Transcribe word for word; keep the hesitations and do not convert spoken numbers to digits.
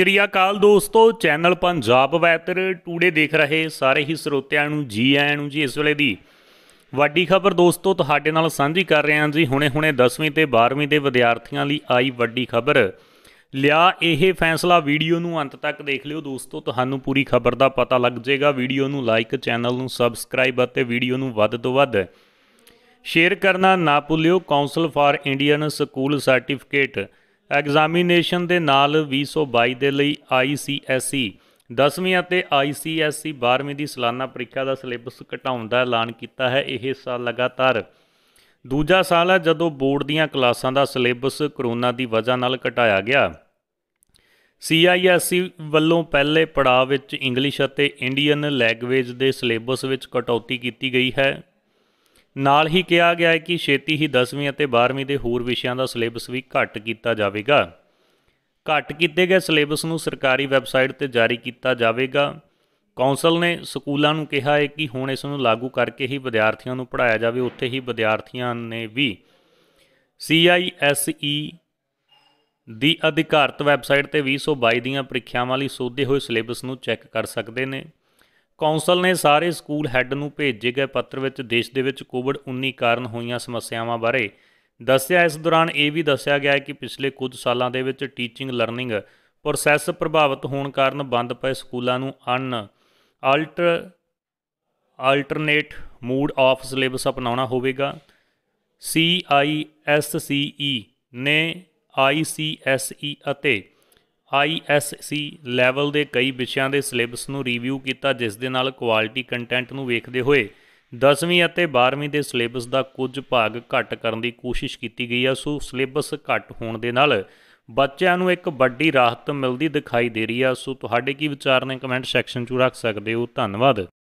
सत श्री अकाल दोस्तों, चैनल पंजाब वैतर टूडे देख रहे सारे ही स्रोतियां नूं जी आयां नूं जी। इस वेले दी वड्डी खबर दोस्तों तुहाडे नाल सांझी कर रहे हैं जी। हुणे हुणे दसवीं ते बारहवीं दे विद्यार्थियों लई आई वड्डी खबर लिया यह फैसला। वीडियो नूं अंत तक देख लियो दोस्तों, तुहानूं पूरी खबर का पता लग जाएगा। वीडियो नूं लाइक, चैनल नूं सबसक्राइब अते वीडियो नूं वध तों वध शेयर करना ना भुल्लियो। Council for Indian school certificate examination के नाल बीस सौ बाईस दे लई आई सी एस सी दसवीं अते आई सी एस सी बारहवीं की सालाना परीक्षा का सिलेबस घटाउण दा ऐलान किया है। यह साल लगातार दूजा साल है जदों बोर्ड दीयां क्लासां दा सिलेबस करोना की वजह नाल घटाया गया। सी आई एस सी वल्लों पहले पड़ाव विच इंग्लिश अते इंडियन लैंग्वेज के सिलेबस विच कटौती की गई है। नाल ही कहा गया है कि छेती ही दसवीं अते बारहवीं के होर विषयों का सिलेबस भी घट किया जाएगा। घट किए गए सिलेबस नूं सरकारी वैबसाइट ते जारी किया जाएगा। कौंसल ने स्कूलों नूं कहा है कि हुण इस नूं लागू करके ही विद्यार्थियों नूं पढ़ाया जाए। उत्थे ही विद्यार्थियों ने भी सी I S E the अधिकारत website ते बीस सौ बाई दीयां परीक्षावां लई सोधे हुए सिलेबस नूं चैक कर सकते हैं। कौंसल ने सारे स्कूल हैड नूं भेजे गए पत्र विच देश दे विच कोविड उन्नीस कारण होईयां समस्यावां बारे दस्सिया। इस दौरान ये भी दस्सिया गया है कि पिछले कुछ सालों दे विच टीचिंग लर्निंग प्रोसैस प्रभावित होण कारण बंद पए स्कूलों नूं अन alter alternate mode of syllabus अपनाउणा होवेगा। C I S C E ने आई सी एस ई अते आई एस सी लैवल के कई विषयों के सिलेबस में रिव्यू किया, जिस दे नाल क्वालिटी कंटेंट में वेखते हुए दसवीं और बारहवीं के सिलेबस का कुछ भाग घट करने की कोशिश की गई है। सो सिलेबस घट होने के नाल बच्चों को एक बड़ी राहत मिलती दिखाई दे रही है। सो तुहाडे की विचार ने कमेंट सैक्शन 'च रख सकते हो। धन्यवाद।